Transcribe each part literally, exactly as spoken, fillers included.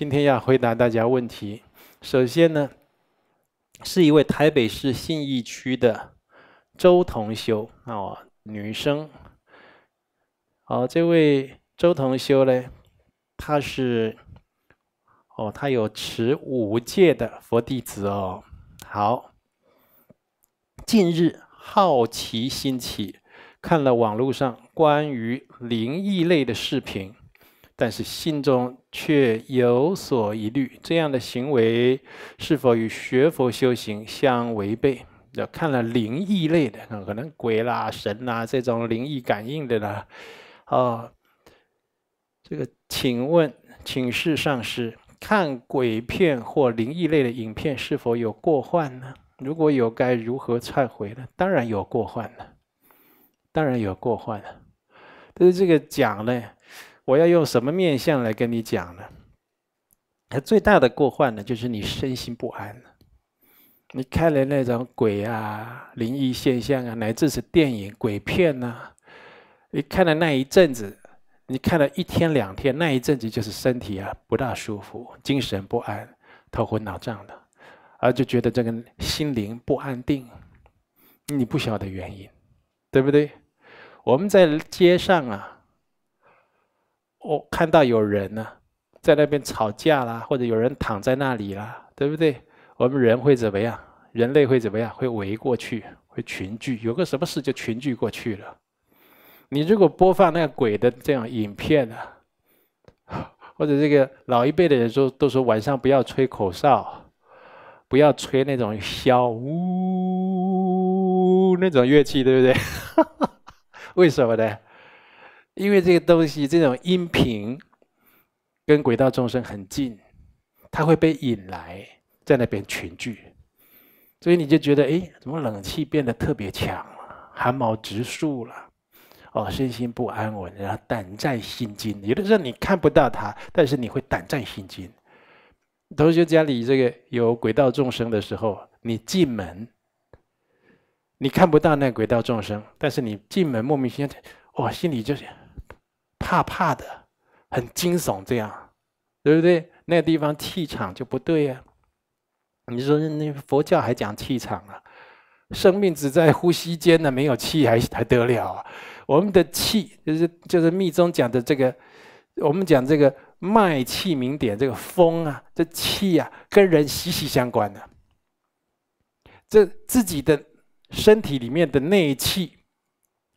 今天要回答大家问题。首先呢，是一位台北市信义区的周同修啊、哦，女生。好、哦，这位周同修呢，她是哦，她有持五戒的佛弟子哦。好，近日好奇心起，看了网络上关于灵异类的视频。 但是心中却有所疑虑，这样的行为是否与学佛修行相违背？看了灵异类的，可能鬼啦、神啦这种灵异感应的啦，哦，这个请问，请示上师，看鬼片或灵异类的影片是否有过患呢？如果有，该如何忏悔呢？当然有过患了，当然有过患了。但是这个讲呢？ 我要用什么面相来跟你讲呢？最大的过患呢，就是你身心不安。你看了那种鬼啊、灵异现象啊，乃至是电影、鬼片呐、啊，你看了那一阵子，你看了一天两天，那一阵子就是身体啊不大舒服，精神不安、头昏脑胀的，而就觉得这个心灵不安定，你不晓得原因，对不对？我们在街上啊。 我、哦、看到有人呢、啊，在那边吵架啦，或者有人躺在那里啦，对不对？我们人会怎么样？人类会怎么样？会围过去，会群聚，有个什么事就群聚过去了。你如果播放那个鬼的这样影片呢、啊，或者这个老一辈的人说都说晚上不要吹口哨，不要吹那种箫呜那种乐器，对不对？为什么呢？ 因为这个东西，这种音频跟鬼道众生很近，它会被引来，在那边群聚，所以你就觉得，哎，怎么冷气变得特别强了，汗毛直竖了，哦，身心不安稳，然后胆战心惊。有的时候你看不到它，但是你会胆战心惊。同学家里这个有鬼道众生的时候，你进门，你看不到那鬼道众生，但是你进门莫名其妙，哦，心里就是。 怕怕的，很惊悚，这样，对不对？那个地方气场就不对呀、啊。你说那佛教还讲气场啊？生命只在呼吸间呢，没有气还还得了啊？我们的气就是就是密宗讲的这个，我们讲这个脉气明点，这个风啊，这气啊，跟人息息相关的、啊。这自己的身体里面的内气。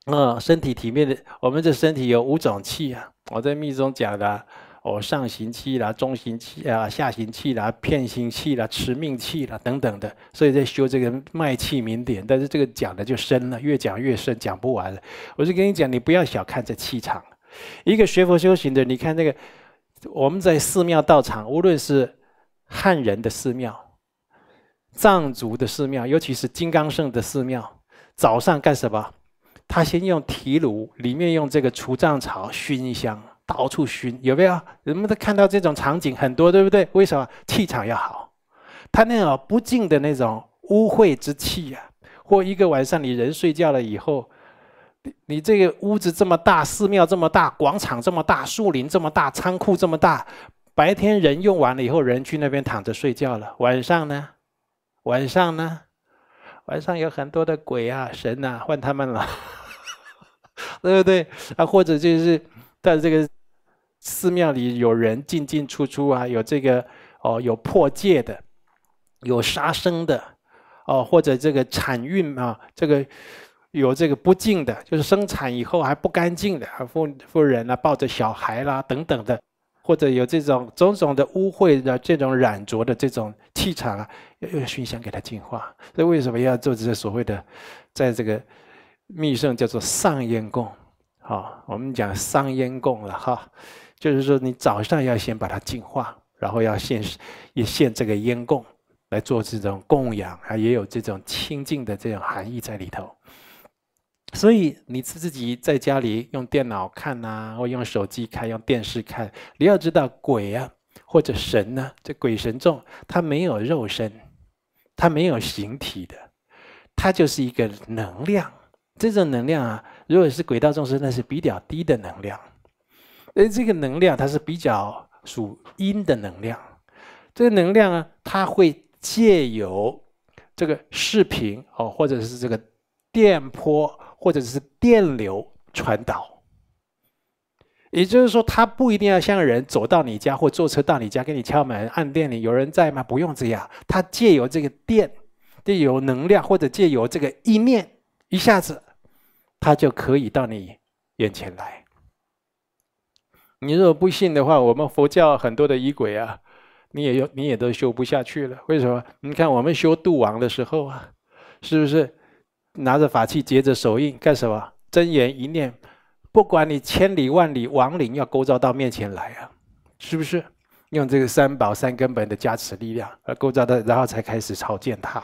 嗯，身体体面的，我们这身体有五种气啊。我在密宗讲的、啊，哦，上行气啦、中行气啊、下行气啦、片行气啦、持命气啦等等的。所以在修这个脉气明点，但是这个讲的就深了，越讲越深，讲不完了。我就跟你讲，你不要小看这气场。一个学佛修行的，你看那个我们在寺庙道场，无论是汉人的寺庙、藏族的寺庙，尤其是金刚圣的寺庙，早上干什么？ 他先用提炉，里面用这个除瘴草熏一香，到处熏，有没有？人们都看到这种场景很多，对不对？为什么气场要好？他那种不净的那种污秽之气啊，或一个晚上你人睡觉了以后，你你这个屋子这么大，寺庙这么大，广场这么大，树林这么大，仓库这么大，白天人用完了以后，人去那边躺着睡觉了，晚上呢？晚上呢？ 晚上有很多的鬼啊、神啊，换他们了，对不对？啊，或者就是在这个寺庙里有人进进出出啊，有这个哦，有破戒的，有杀生的，哦，或者这个产运啊，这个有这个不净的，就是生产以后还不干净的，啊，妇妇人啊，抱着小孩啦、啊、等等的。 或者有这种种种的污秽的这种染浊的这种气场啊，要用熏香给它净化。所以为什么要做这些所谓的，在这个密圣叫做上烟供，好，我们讲上烟供了哈，就是说你早上要先把它净化，然后要献也献这个烟供来做这种供养，啊，也有这种清净的这种含义在里头。 所以你自己在家里用电脑看呐、啊，或用手机看，用电视看，你要知道鬼啊或者神呢、啊，这鬼神众他没有肉身，他没有形体的，他就是一个能量。这种能量啊，如果是鬼道众生，那是比较低的能量。而这个能量它是比较属阴的能量。这个能量啊，它会借由这个视频哦，或者是这个电波，或者是电流传导。也就是说，它不一定要像人走到你家或坐车到你家，给你敲门、按电铃，有人在吗？不用这样，它借由这个电、借由能量或者借由这个意念，一下子它就可以到你眼前来。 你如果不信的话，我们佛教很多的仪轨啊，你也有你也都修不下去了。为什么？你看我们修度王的时候啊，是不是拿着法器结着手印干什么？真言一念，不管你千里万里，亡灵要勾召到面前来啊，是不是？用这个三宝三根本的加持力量，而勾召到，然后才开始朝见他，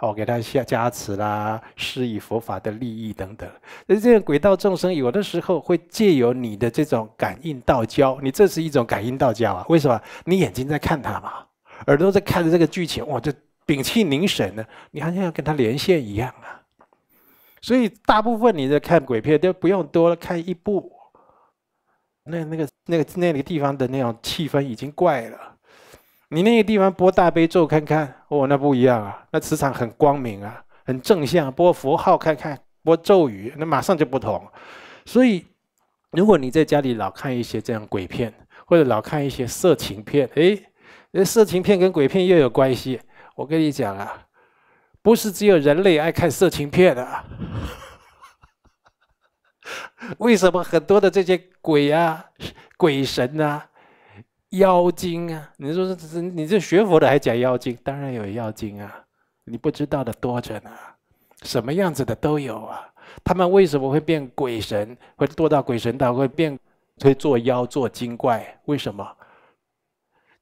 哦，给他下加持啦，施以佛法的利益等等。那这样鬼道众生有的时候会借由你的这种感应道交，你这是一种感应道交啊？为什么？你眼睛在看他嘛，耳朵在看着这个剧情，哇，这屏气凝神呢，你好像要跟他连线一样啊。所以大部分你在看鬼片都不用多了，看一部，那那个那个那个地方的那种气氛已经怪了。 你那个地方播大悲咒看看，哦，那不一样啊，那磁场很光明啊，很正向。播佛号看看，播咒语，那马上就不同。所以，如果你在家里老看一些这样鬼片，或者老看一些色情片，诶，色情片跟鬼片又有关系。我跟你讲啊，不是只有人类爱看色情片啊。为什么很多的这些鬼啊、鬼神啊？ 妖精啊！你说这你这学佛的还讲妖精，当然有妖精啊！你不知道的多着呢，什么样子的都有啊。他们为什么会变鬼神？会堕到鬼神道，会变会做妖做精怪？为什么？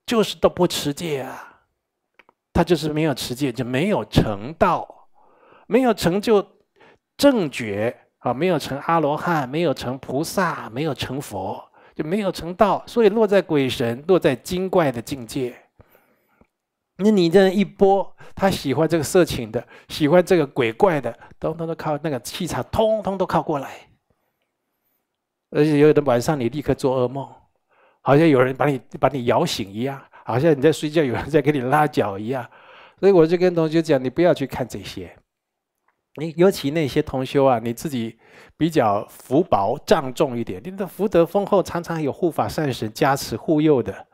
就是都不持戒啊！他就是没有持戒，就没有成道，没有成就正觉啊，没有成阿罗汉，没有成菩萨，没有成佛。 就没有成道，所以落在鬼神、落在精怪的境界。那你这样一波，他喜欢这个色情的，喜欢这个鬼怪的，通通都靠那个气场，通通都靠过来。而且有的晚上你立刻做噩梦，好像有人把你把你摇醒一样，好像你在睡觉，有人在给你拉脚一样。所以我就跟同学讲，你不要去看这些。 你尤其那些同修啊，你自己比较福薄障重一点，你的福德丰厚，常常有护法善神加持护佑的，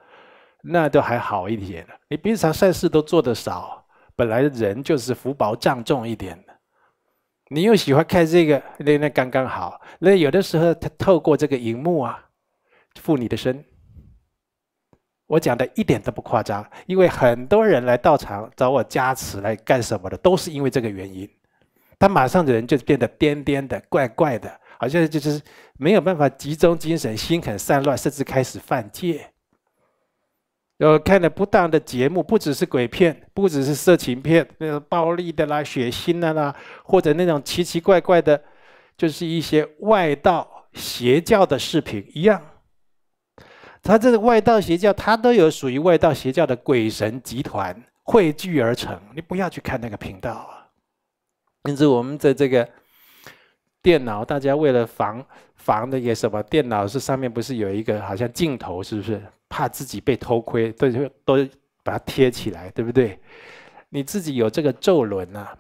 那都还好一点的。你平常善事都做得少，本来人就是福薄障重一点的，你又喜欢看这个，那那刚刚好。那有的时候他透过这个荧幕啊，附你的身。我讲的一点都不夸张，因为很多人来道场找我加持来干什么的，都是因为这个原因。 他马上人就变得颠颠的、怪怪的，好像就是没有办法集中精神，心很散乱，甚至开始犯戒。然后看了不当的节目，不只是鬼片，不只是色情片，那种暴力的啦、血腥的啦，或者那种奇奇怪怪的，就是一些外道邪教的视频一样。他这个外道邪教，他都有属于外道邪教的鬼神集团汇聚而成，你不要去看那个频道啊。 甚至我们的这个电脑，大家为了防防那个什么，电脑是上面不是有一个好像镜头，是不是？怕自己被偷窥，都都把它贴起来，对不对？你自己有这个咒轮啊，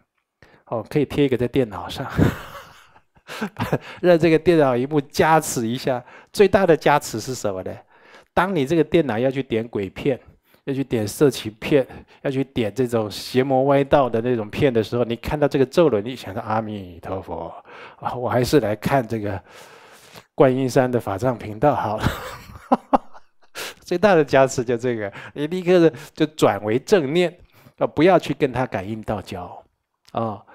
哦，可以贴一个在电脑上，让这个电脑屏幕加持一下。最大的加持是什么呢？当你这个电脑要去点鬼片。 要去点色情片，要去点这种邪魔歪道的那种片的时候，你看到这个咒轮，你想到阿弥陀佛啊，我还是来看这个观音山的法藏频道好了。最大的加持就这个，你立刻就转为正念啊，不要去跟他感应道交啊、哦。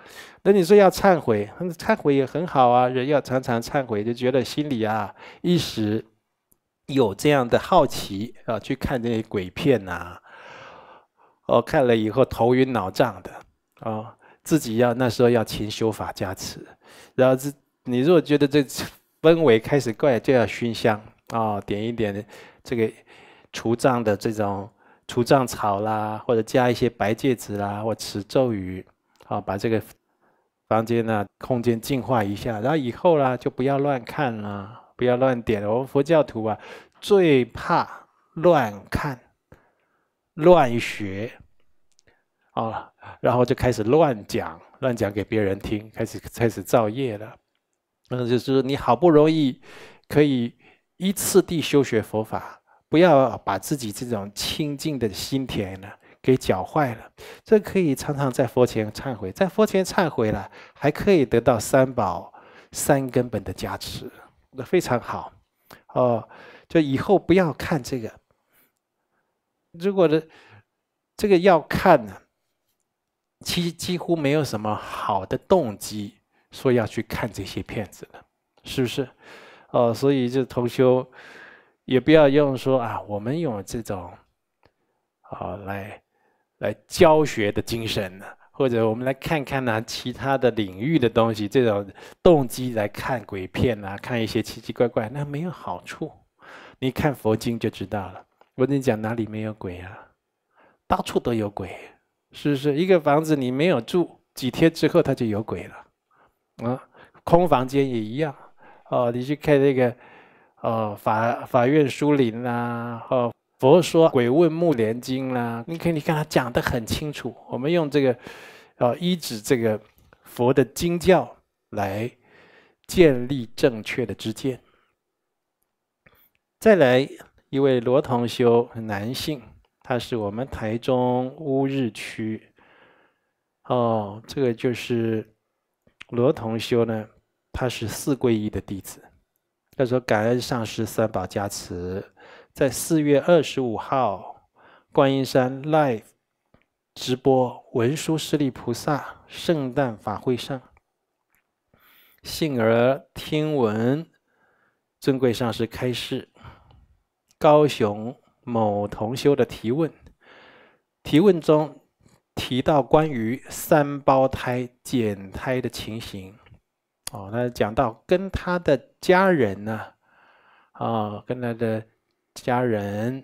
那你说要忏悔，忏悔也很好啊，人要常常忏悔，就觉得心里啊一时。 有这样的好奇啊，去看这些鬼片呐、啊，哦，看了以后头晕脑胀的啊、哦，自己要那时候要勤修法加持，然后这你如果觉得这氛围开始怪，就要熏香啊、哦，点一点这个除障的这种除障草啦，或者加一些白芥子啦，或持咒语啊、哦，把这个房间呢、啊、空间净化一下，然后以后啦就不要乱看啦。 不要乱点！我们佛教徒啊，最怕乱看、乱学啊，然后就开始乱讲、乱讲给别人听，开始开始造业了。嗯，就是你好不容易可以依次第修学佛法，不要把自己这种清净的心田呢给搅坏了。这可以常常在佛前忏悔，在佛前忏悔了，还可以得到三宝、三根本的加持，那非常好。哦，就以后不要看这个。如果的这个要看呢，其几乎没有什么好的动机，说要去看这些片子了，是不是？哦，所以就同修也不要用说啊，我们用这种啊、哦、来来教学的精神呢，或者我们来看看呢、啊、其他的领域的东西，这种动机来看鬼片啊，看一些奇奇怪怪，那没有好处。你看佛经就知道了，我跟你讲哪里没有鬼啊？到处都有鬼，是不是？一个房子你没有住，几天之后它就有鬼了，啊，空房间也一样。哦，你去看那个，哦，法法院书林啦，哦，佛说《鬼问目连经》啦，你看你看他讲得很清楚。我们用这个，哦，依止这个佛的经教来建立正确的知见。再来一位罗同修，男性，他是我们台中乌日区。哦，这个就是罗同修呢，他是四皈依的弟子。他说感恩上师三宝加持，在四月二十五号观音山 live 直播文殊师利菩萨圣诞法会上，幸而听闻尊贵上师开示高雄某同修的提问，提问中提到关于三胞胎减胎的情形。哦，那讲到跟他的家人呢，啊、哦，跟他的家人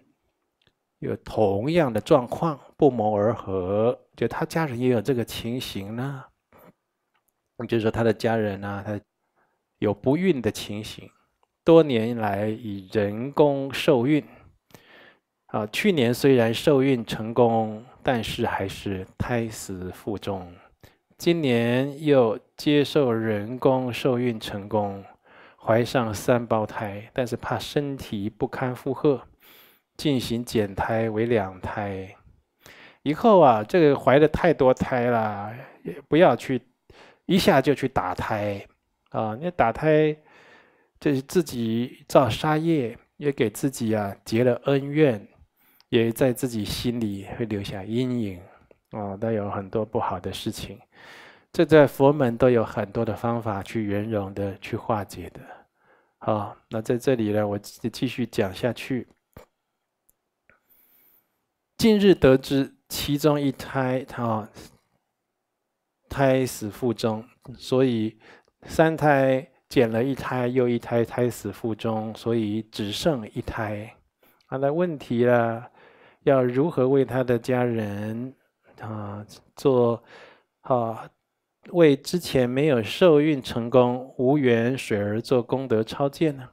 有同样的状况，不谋而合，就他家人也有这个情形呢。就是说他的家人呢、啊，他有不孕的情形。多年来以人工受孕，啊，去年虽然受孕成功，但是还是胎死腹中。今年又接受人工受孕成功，怀上三胞胎，但是怕身体不堪负荷，进行减胎为两胎。以后啊，这个怀的太多胎了，也不要去一下就去打胎啊，你打胎。就是自己造杀业，也给自己啊结了恩怨，也在自己心里会留下阴影啊，都有很多不好的事情。这在佛门都有很多的方法去圆融的、去化解的。好，那在这里呢，我继续讲下去。近日得知其中一胎啊胎死腹中，所以三胎。减了一胎又一胎，胎死腹中，所以只剩一胎。啊，那问题了，要如何为他的家人啊做啊为之前没有受孕成功、无缘水儿做功德超荐呢？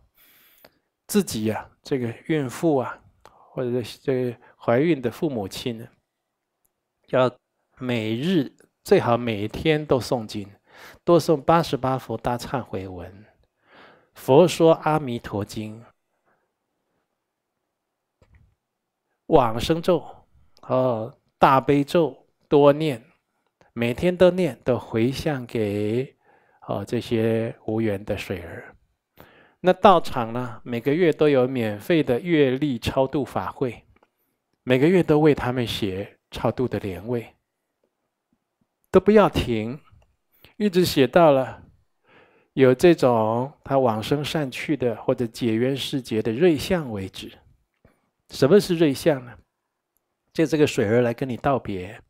自己呀、啊，这个孕妇啊，或者是这个怀孕的父母亲呢，要每日最好每天都诵经。多诵八十八佛大忏悔文，佛说阿弥陀经，往生咒，哦，大悲咒多念，每天都念，都回向给哦这些无缘的水儿。那道场呢，每个月都有免费的月历超度法会，每个月都为他们写超度的莲位，都不要停。一直写到了有这种他往生善趣的或者解冤释结的瑞相为止。什么是瑞相呢？就这个水儿来跟你道别，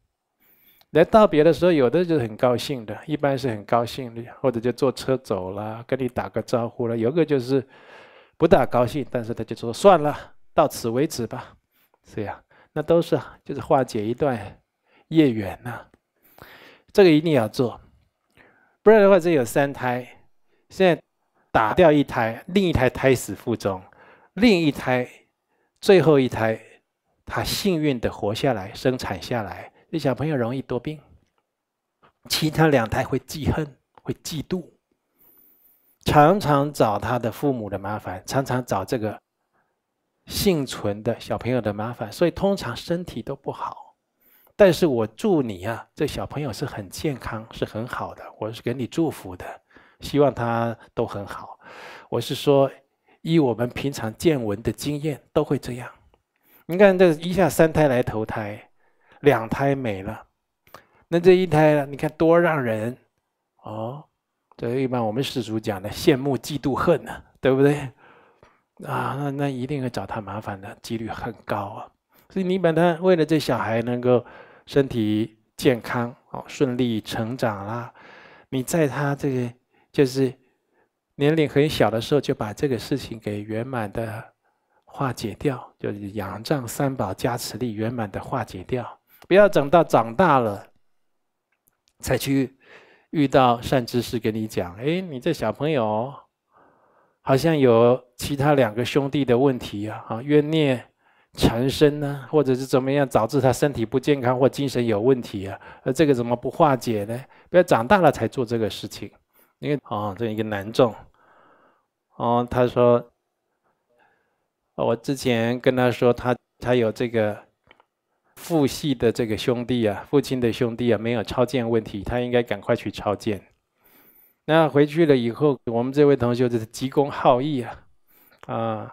来道别的时候，有的就是很高兴的，一般是很高兴的，或者就坐车走了，跟你打个招呼了；有个就是不大高兴，但是他就说算了，到此为止吧，这样，那都是就是化解一段业缘呐。这个一定要做。不然的话，这有三胎，现在打掉一胎，另一胎胎死腹中，另一胎最后一胎他幸运的活下来，生产下来，这小朋友容易多病。其他两胎会记恨，会嫉妒，常常找他的父母的麻烦，常常找这个幸存的小朋友的麻烦，所以通常身体都不好。 但是我祝你啊，这小朋友是很健康，是很好的，我是给你祝福的，希望他都很好。我是说，依我们平常见闻的经验，都会这样。你看，这一下三胎来投胎，两胎没了，那这一胎呢？你看多让人哦，这一般我们世俗讲的羡慕、嫉妒、恨呢、啊，对不对？啊，那那一定会找他麻烦的几率很高啊。所以你把他为了这小孩能够 身体健康哦，顺利成长啦。你在他这个就是年龄很小的时候，就把这个事情给圆满的化解掉，就是仰仗三宝加持力圆满的化解掉。不要等到长大了才去遇到善知识跟你讲，哎，你这小朋友好像有其他两个兄弟的问题啊，啊，冤孽 缠身呢，或者是怎么样导致他身体不健康或精神有问题啊？呃，这个怎么不化解呢？不要长大了才做这个事情。因为哦，这一个男众，哦，他说，我之前跟他说他他有这个父系的这个兄弟啊，父亲的兄弟啊，没有超荐问题，他应该赶快去超荐。那回去了以后，我们这位同学就是急公好义啊，啊。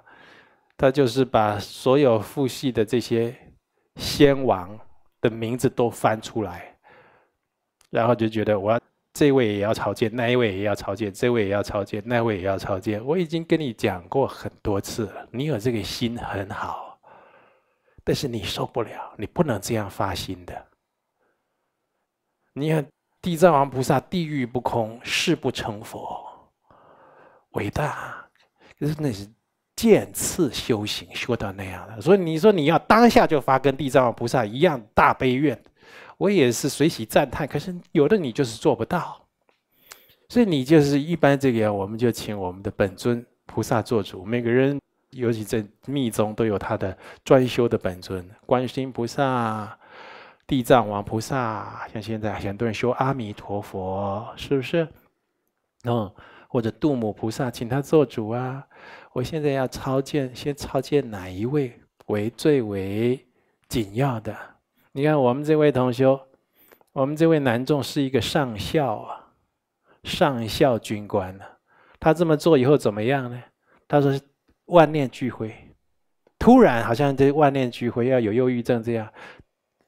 他就是把所有父系的这些先王的名字都翻出来，然后就觉得我要这位也要朝见，那一位也要朝见，这位也要朝见，那位也要朝见。我已经跟你讲过很多次了，你有这个心很好，但是你受不了，你不能这样发心的。你看地藏王菩萨，地狱不空，誓不成佛，伟大，可是那是 渐次修行，修到那样的，所以你说你要当下就发跟地藏王菩萨一样大悲愿，我也是随喜赞叹。可是有的你就是做不到，所以你就是一般这个，我们就请我们的本尊菩萨做主。每个人，尤其在密宗都有他的专修的本尊，观世音菩萨、地藏王菩萨，像现在很多人修阿弥陀佛，是不是？嗯，或者度母菩萨，请他做主啊。 我现在要超荐，先超荐哪一位为最为紧要的？你看，我们这位同修，我们这位男众是一个上校啊，上校军官啊。他这么做以后怎么样呢？他说万念俱灰，突然好像这万念俱灰，要有忧郁症这样，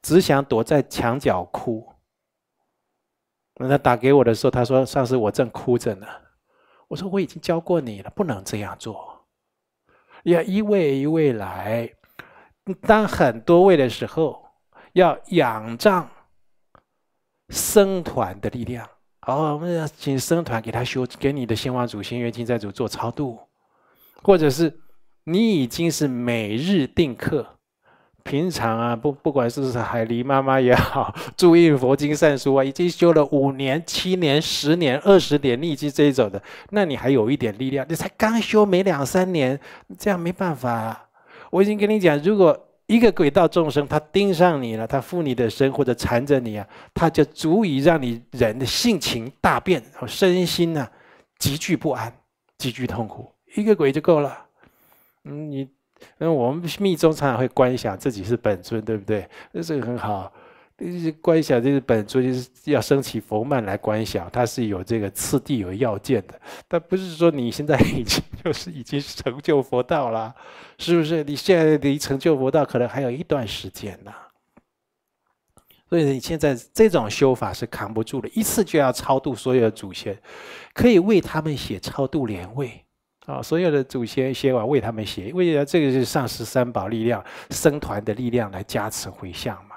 只想躲在墙角哭。那他打给我的时候，他说：“上次我正哭着呢。” 我说我已经教过你了，不能这样做，要一位一位来。当很多位的时候，要仰仗僧团的力量。好，我们要请僧团给他修，给你的先王主、先觉经在主做超度，或者是你已经是每日定课，平常啊，不不管是不是海狸妈妈也好，注印佛经善书啊，已经修了五年、七年、十年、二十年，你已经这一种的，那你还有一点力量，你才刚修没两三年，这样没办法啊。我已经跟你讲，如果一个鬼道众生他盯上你了，他附你的身或者缠着你啊，他就足以让你人的性情大变，身心呢、啊、极具不安、极具痛苦，一个鬼就够了。嗯，你。 嗯，我们密宗常常会观想自己是本尊，对不对？这个很好，观想就是本尊，就是要升起佛曼来观想，它是有这个次第有要件的。但不是说你现在已经就是已经成就佛道啦，是不是？你现在离成就佛道可能还有一段时间呢。所以你现在这种修法是扛不住的，一次就要超度所有的祖先，可以为他们写超度莲位。 啊、哦，所有的祖先先王为他们写，为了这个是上师三宝力量、僧团的力量来加持回向嘛。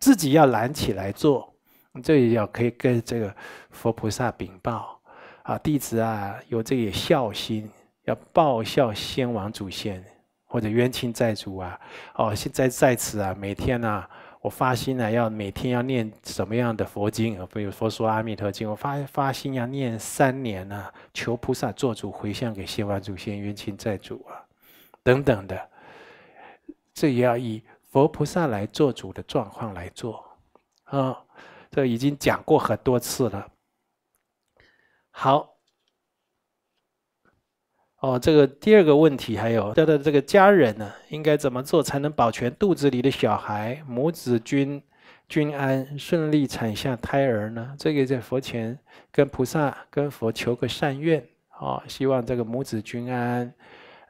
自己要揽起来做，这也要可以跟这个佛菩萨禀报啊，弟子啊有这个孝心，要报效先王祖先或者冤亲债主啊。哦，现在在此啊，每天啊，我发心啊，要每天要念什么样的佛经啊？比如《佛说阿弥陀经》，我发发心要念三年呢、啊，求菩萨做主回向给先王祖先、冤亲债主啊，等等的。这也要以佛菩萨来做主的状况来做啊。这已经讲过很多次了。好。 哦，这个第二个问题还有他的这个家人呢，应该怎么做才能保全肚子里的小孩母子均均安，顺利产下胎儿呢？这个在佛前跟菩萨、跟佛求个善愿哦，希望这个母子均安。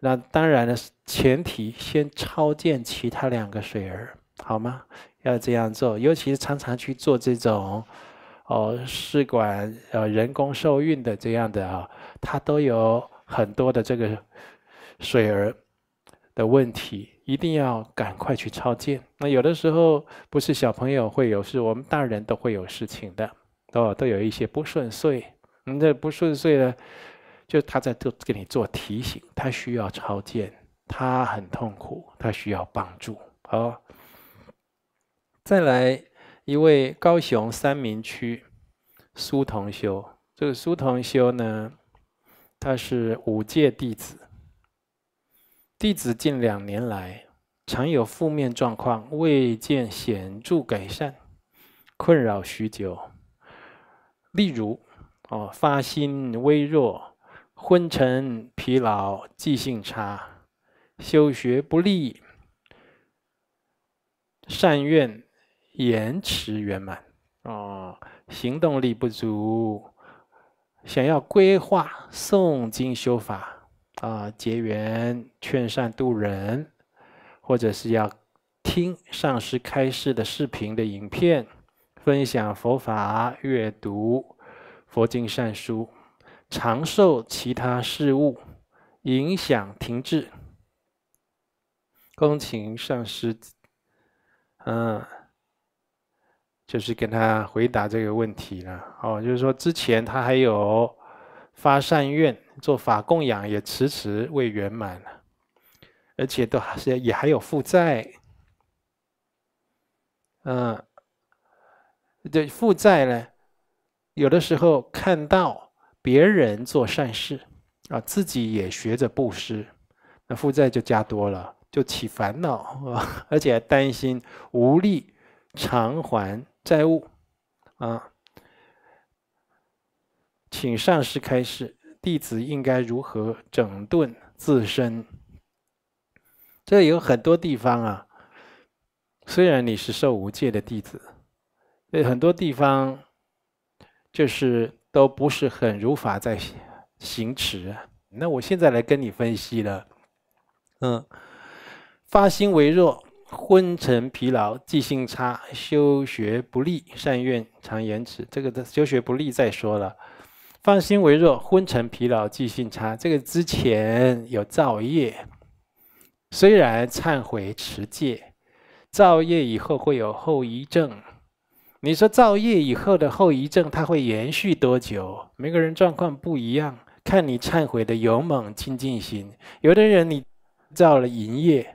那当然了，前提先超荐其他两个水儿，好吗？要这样做，尤其是常常去做这种哦试管呃人工受孕的这样的啊、哦，它都有。 很多的这个水儿的问题，一定要赶快去超荐。那有的时候不是小朋友会有事，我们大人都会有事情的，哦，都有一些不顺遂。你这不顺遂呢，就他在做给你做提醒，他需要超荐，他很痛苦，他需要帮助。好，再来一位高雄三民区苏同修，这个苏同修呢。 他是五戒弟子，弟子近两年来常有负面状况，未见显著改善，困扰许久。例如，哦，发心微弱、昏沉、疲劳、记性差、修学不利、善愿延迟圆满，哦，行动力不足。 想要规划诵经修法啊，结缘劝善度人，或者是要听上师开示的视频的影片，分享佛法，阅读佛经善书，常受其他事物影响停滞。恭请上师，嗯。 就是跟他回答这个问题了哦，就是说之前他还有发善愿做法供养，也迟迟未圆满，而且都还是也还有负债，嗯，对负债呢，有的时候看到别人做善事啊，自己也学着布施，那负债就加多了，就起烦恼啊，而且还担心无力偿还。 债务啊，请上师开示，弟子应该如何整顿自身？这有很多地方啊，虽然你是受无戒的弟子，对很多地方就是都不是很如法在行持。那我现在来跟你分析了，嗯，发心微弱。 昏沉疲劳、记性差、修学不利、善愿常延迟，这个的修学不利再说了。发心微弱、昏沉疲劳、记性差，这个之前有造业，虽然忏悔持戒，造业以后会有后遗症。你说造业以后的后遗症，它会延续多久？每个人状况不一样，看你忏悔的勇猛、精进心。有的人你造了淫业。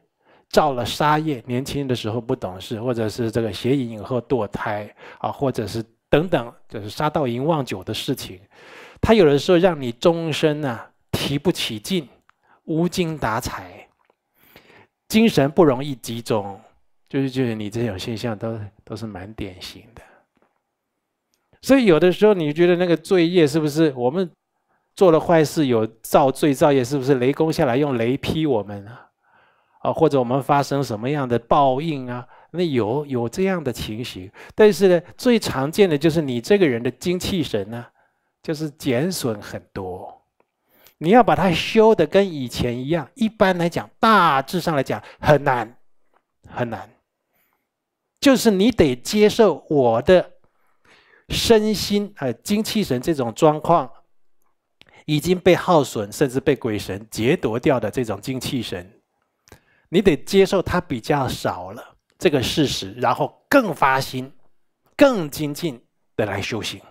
造了杀业，年轻的时候不懂事，或者是这个邪淫以后堕胎啊，或者是等等，就是杀盗淫妄酒的事情，他有的时候让你终身啊提不起劲，无精打采，精神不容易集中，就是就是你这种现象都都是蛮典型的。所以有的时候你觉得那个罪业是不是我们做了坏事有造罪造业，是不是雷公下来用雷劈我们啊？ 啊，或者我们发生什么样的报应啊？那有有这样的情形，但是呢，最常见的就是你这个人的精气神呢、啊，就是减损很多。你要把它修的跟以前一样，一般来讲，大致上来讲很难，很难。就是你得接受我的身心呃精气神这种状况，已经被耗损，甚至被鬼神劫夺掉的这种精气神。 你得接受它比较少了这个事实，然后更发心、更精进的来修行。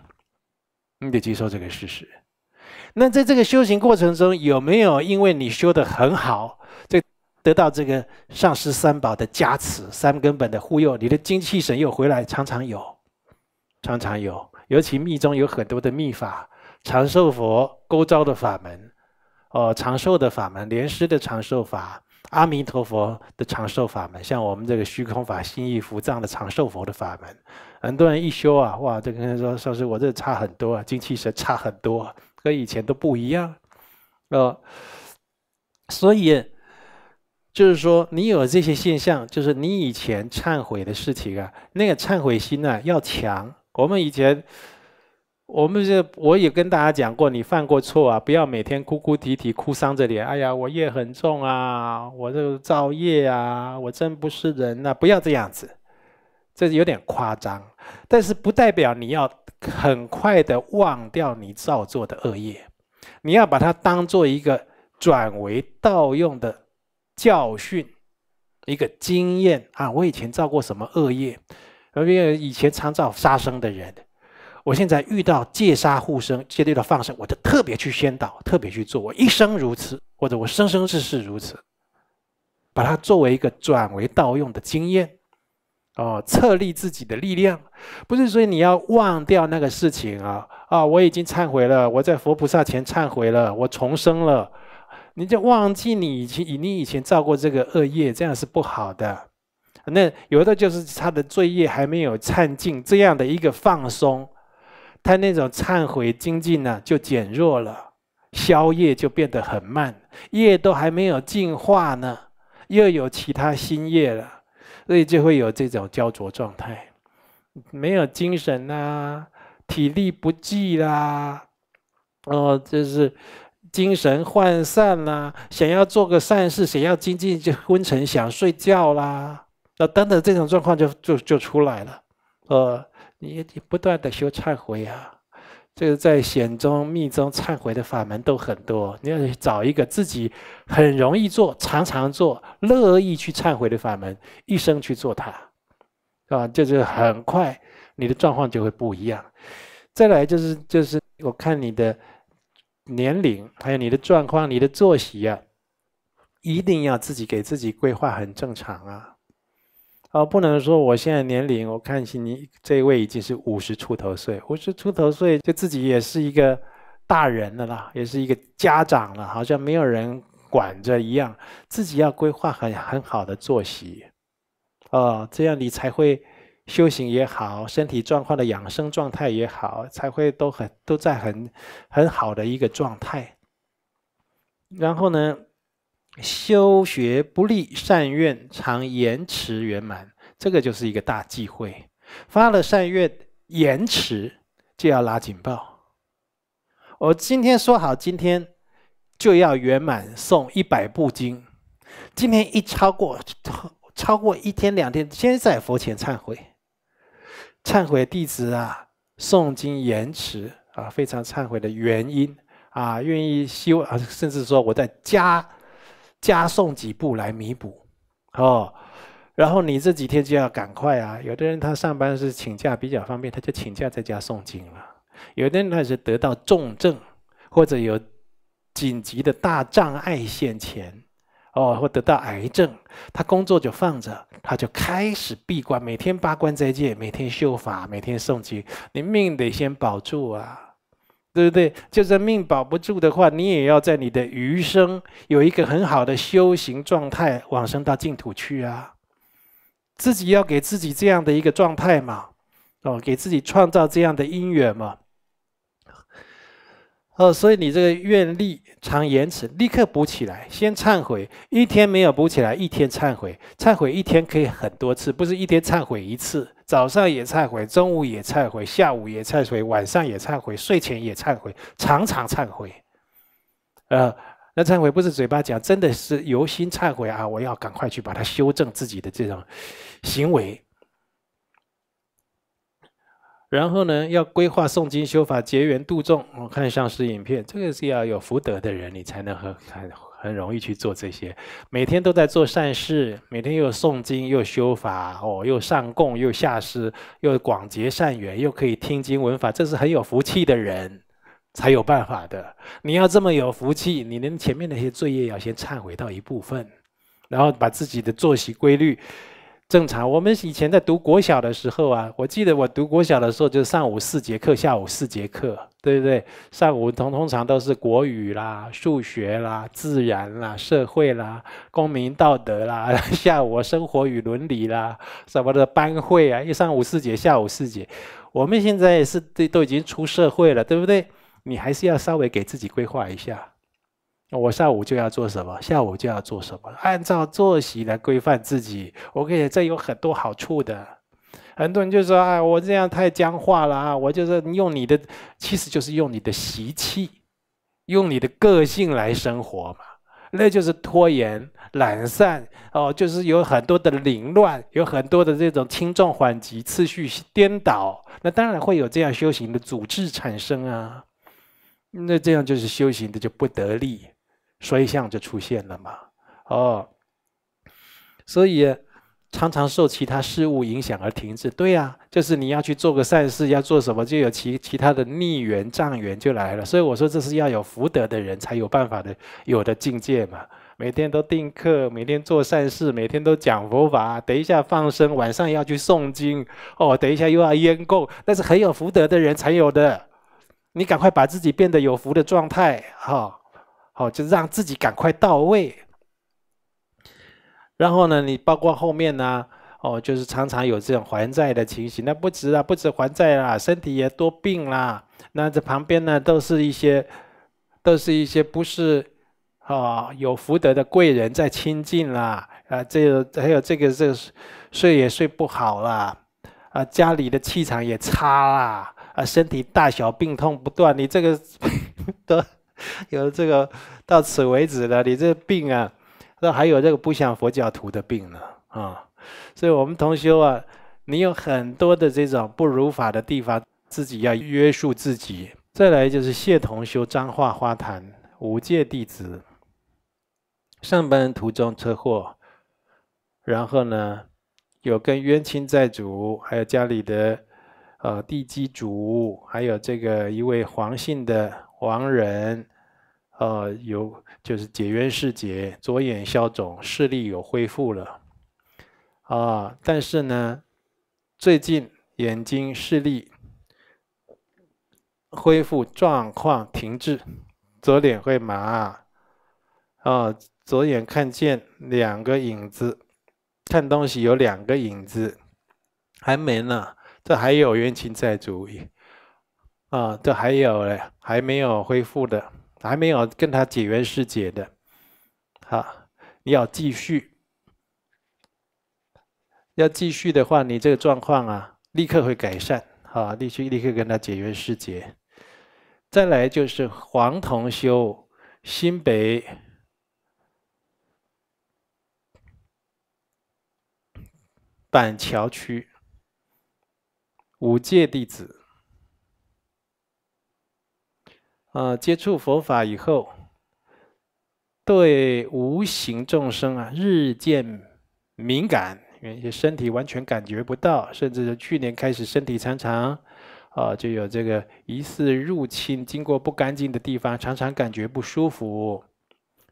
你得接受这个事实。那在这个修行过程中，有没有因为你修得很好，这得到这个上师三宝的加持、三根本的护佑，你的精气神又回来？常常有，常常有。尤其密宗有很多的密法，长寿佛、勾招的法门，哦、呃，长寿的法门，莲师的长寿法。阿弥陀佛的长寿法门，像我们这个虚空法心意伏藏的长寿佛的法门，很多人一修啊，哇，这跟他说说是我这差很多啊，精气神差很多、啊，跟以前都不一样，呃，所以就是说，你有这些现象，就是你以前忏悔的事情啊，那个忏悔心啊要强。我们以前。 我们是，我也跟大家讲过，你犯过错啊，不要每天哭哭啼啼、哭丧着脸。哎呀，我业很重啊，我这造业啊，我真不是人啊！不要这样子，这有点夸张。但是不代表你要很快的忘掉你造作的恶业，你要把它当做一个转为盗用的教训，一个经验啊。我以前造过什么恶业？因为以前常造杀生的人。 我现在遇到戒杀护生，戒律的放生，我就特别去宣导，特别去做。我一生如此，或者我生生世世如此，把它作为一个转为盗用的经验，哦，策立自己的力量。不是说你要忘掉那个事情啊啊！我已经忏悔了，我在佛菩萨前忏悔了，我重生了，你就忘记你以前你以前造过这个恶业，这样是不好的。那有的就是他的罪业还没有忏尽，这样的一个放松。 他那种忏悔精进呢，就减弱了，消业就变得很慢，业都还没有净化呢，又有其他新业了，所以就会有这种焦灼状态，没有精神啊，体力不济啦，哦，就是精神涣散啦，想要做个善事，想要精进就昏沉，想睡觉啦，那等等这种状况就就就出来了，呃。 你不断的修忏悔啊，这个在显宗、密宗忏悔的法门都很多。你要找一个自己很容易做、常常做、乐意去忏悔的法门，一生去做它，啊，就是很快你的状况就会不一样。再来就是就是我看你的年龄，还有你的状况、你的作息啊，一定要自己给自己规划，很正常啊。 哦，不能说我现在年龄，我看起你这位已经是五十出头岁，五十出头岁就自己也是一个大人了啦，也是一个家长了，好像没有人管着一样，自己要规划很很好的作息，哦，这样你才会修行也好，身体状况的养生状态也好，才会都很都在很很好的一个状态。然后呢？ 修学不立善愿，常延迟圆满，这个就是一个大忌讳。发了善愿，延迟就要拉警报。我今天说好，今天就要圆满诵一百部经，今天一超过超过一天两天，先在佛前忏悔，忏悔弟子啊，诵经延迟啊，非常忏悔的原因啊，愿意修啊，甚至说我在家。 加送几步来弥补，哦，然后你这几天就要赶快啊！有的人他上班是请假比较方便，他就请假在家诵经了；有的人他是得到重症或者有紧急的大障碍现前，哦，或得到癌症，他工作就放着，他就开始闭关，每天八关斋戒，每天修法，每天诵经，你命得先保住啊！ 对不对？就是命保不住的话，你也要在你的余生有一个很好的修行状态，往生到净土去啊！自己要给自己这样的一个状态嘛，哦，给自己创造这样的因缘嘛。哦，所以你这个愿力常延迟，立刻补起来，先忏悔，一天没有补起来，一天忏悔，忏悔一天可以很多次，不是一天忏悔一次。 早上也忏悔，中午也忏悔，下午也忏悔，晚上也忏悔，睡前也忏悔，常常忏悔。呃，那忏悔不是嘴巴讲，真的是由心忏悔啊！我要赶快去把它修正自己的这种行为。然后呢，要规划诵经修法，结缘度众。我看上师影片，这个是要有福德的人，你才能很很很容易去做这些。每天都在做善事，每天又诵经又修法，哦，又上供又下施，又广结善缘，又可以听经闻法，这是很有福气的人才有办法的。你要这么有福气，你连前面那些罪业要先忏悔到一部分，然后把自己的作息规律。 正常，我们以前在读国小的时候啊，我记得我读国小的时候，就是上午四节课，下午四节课，对不对？上五通通常都是国语啦、数学啦、自然啦、社会啦、公民道德啦，下午生活与伦理啦什么的班会啊，一上午四节，下午四节。我们现在是都都已经出社会了，对不对？你还是要稍微给自己规划一下。 我上午就要做什么，下午就要做什么，按照作息来规范自己。我跟你讲，这有很多好处的。很多人就说：“哎，我这样太僵化了啊！”我就是用你的，其实就是用你的习气，用你的个性来生活嘛。那就是拖延、懒散哦，就是有很多的凌乱，有很多的这种轻重缓急、次序颠倒。那当然会有这样修行的阻滞产生啊。那这样就是修行的就不得力。 随相就出现了嘛，哦，所以常常受其他事物影响而停滞。对呀、啊，就是你要去做个善事，要做什么，就有其其他的逆缘、障缘就来了。所以我说，这是要有福德的人才有办法的有的境界嘛。每天都定课，每天做善事，每天都讲佛法，等一下放生，晚上要去诵经，哦，等一下又要烟供，那是很有福德的人才有的。你赶快把自己变得有福的状态，哈、哦。 好，就让自己赶快到位。然后呢，你包括后面呢，哦，就是常常有这种还债的情形。那不止啊，不止还债啦，身体也多病啦。那这旁边呢，都是一些，都是一些不是啊、哦、有福德的贵人在亲近啦。啊，这个还有这个这个睡也睡不好啦，啊，家里的气场也差啦，啊，身体大小病痛不断。你这个都。有这个到此为止了，你这病啊，那还有这个不想佛教徒的病呢啊、嗯，所以我们同修啊，你有很多的这种不如法的地方，自己要约束自己。再来就是谢同修彰化花坛五戒弟子，上班途中车祸，然后呢有跟冤亲债主，还有家里的呃地基主，还有这个一位黄姓的。 亡人，呃，有就是解冤释结，左眼消肿，视力有恢复了，啊、呃，但是呢，最近眼睛视力恢复状况停滞，左脸会麻，啊、呃，左眼看见两个影子，看东西有两个影子，还没呢，这还有冤亲债主。 啊、嗯，这还有嘞，还没有恢复的，还没有跟他解冤释结的，好，你要继续，要继续的话，你这个状况啊，立刻会改善，啊，立即立刻跟他解冤释结。再来就是黄同修新北板桥区五戒弟子。 呃，接触佛法以后，对无形众生啊日渐敏感，原先身体完全感觉不到，甚至是去年开始身体常常，啊、呃、就有这个疑似入侵，经过不干净的地方，常常感觉不舒服，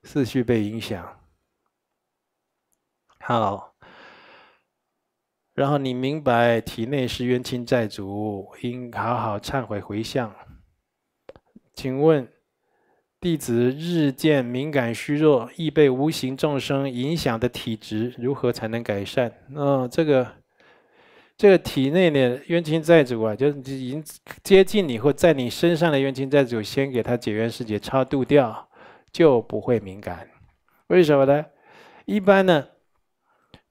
思绪被影响。好，然后你明白体内是冤亲债主，应好好忏悔回向。 请问，弟子日渐敏感虚弱，易被无形众生影响的体质，如何才能改善？嗯、哦，这个这个体内的冤亲债主啊，就是已经接近你或在你身上的冤亲债主，先给他解冤释结、超度掉，就不会敏感。为什么呢？一般呢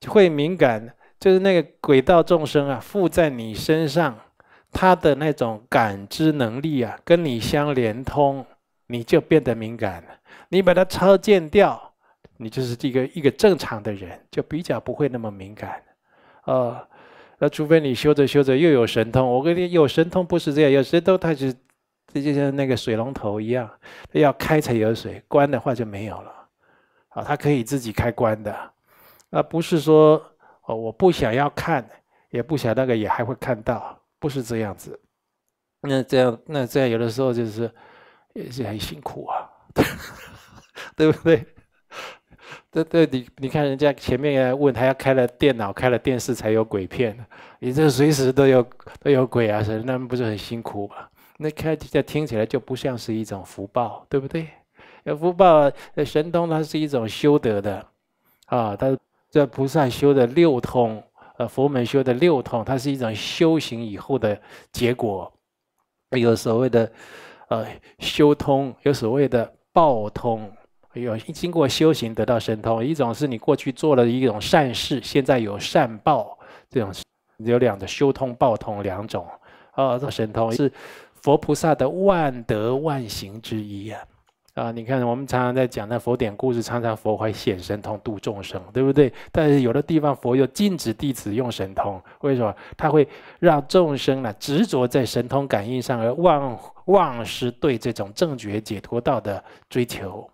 会敏感，就是那个鬼道众生啊，附在你身上。 他的那种感知能力啊，跟你相连通，你就变得敏感了。你把它超荐掉，你就是一个一个正常的人，就比较不会那么敏感。呃，那除非你修着修着又有神通。我跟你有神通不是这样，有神通它是这就像那个水龙头一样，要开才有水，关的话就没有了。啊，它可以自己开关的，啊，不是说哦我不想要看，也不想那个也还会看到。 不是这样子，那这样那这样有的时候就是也是很辛苦啊，对不对？对对，你你看人家前面问他要开了电脑、开了电视才有鬼片，你这随时都有都有鬼啊，那不是很辛苦吗？那开听起来就不像是一种福报，对不对？福报神通它是一种修得的，啊，它在菩萨修的六通，呃，佛门修的六通，它是一种修行以后的结果。有所谓的呃修通，有所谓的报通，有经过修行得到神通。一种是你过去做了一种善事，现在有善报，这种有两种修通、报通两种。啊，这神通是佛菩萨的万德万行之一啊！啊，你看我们常常在讲那佛典故事，常常佛会显神通度众生，对不对？但是有的地方佛又禁止弟子用神通，为什么？他会让众生呢执着在神通感应上，而忘忘失对这种正觉解脱道的追求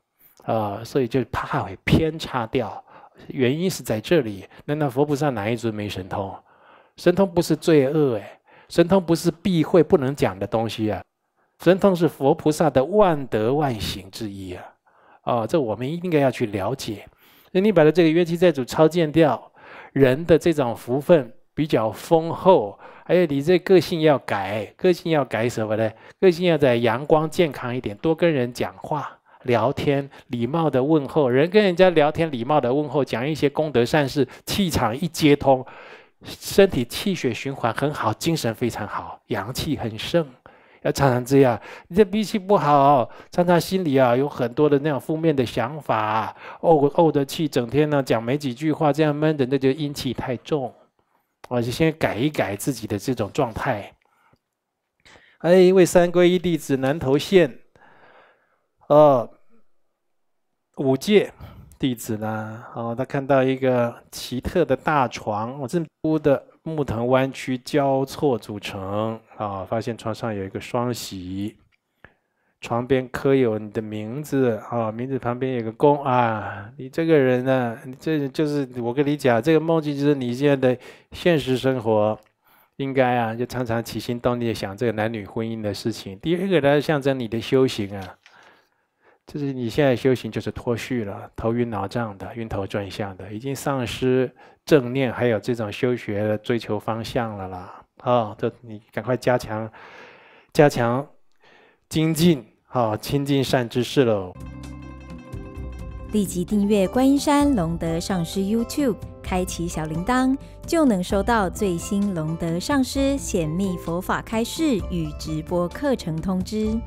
啊，所以就怕会偏差掉。原因是在这里。难道佛菩萨哪一尊没神通？神通不是罪恶哎。 神通不是避讳不能讲的东西啊，神通是佛菩萨的万德万行之一啊！哦，这我们应该要去了解。那你把这个冤亲债主超荐掉，人的这种福分比较丰厚，还有你这个性要改，个性要改什么呢？个性要在阳光健康一点，多跟人讲话、聊天，礼貌的问候。人跟人家聊天，礼貌的问候，讲一些功德善事，气场一接通。 身体气血循环很好，精神非常好，阳气很盛，要常常这样。你这脾气不好、哦，常常心里啊有很多的那种负面的想法、啊，怄怄的气，整天呢讲没几句话，这样闷着，那就阴气太重。我就先改一改自己的这种状态。还有一位三皈依弟子，南投县，呃，五戒。 弟子呢？哦，他看到一个奇特的大床，我这屋的木藤弯曲交错组成啊、哦，发现床上有一个双喜，床边刻有你的名字啊、哦，名字旁边有个弓啊。你这个人呢，你这就是我跟你讲，这个梦境就是你现在的现实生活，应该啊，就常常起心动念想这个男女婚姻的事情。第二个呢，象征你的修行啊。 就是你现在修行就是脱序了，头晕脑胀的，晕头转向的，已经丧失正念，还有这种修学的追求方向了啦。啊，这你赶快加强、加强精进，啊，亲近善知识喽！立即订阅观音山龙德上师 YouTube， 开启小铃铛，就能收到最新龙德上师显密佛法开示与直播课程通知。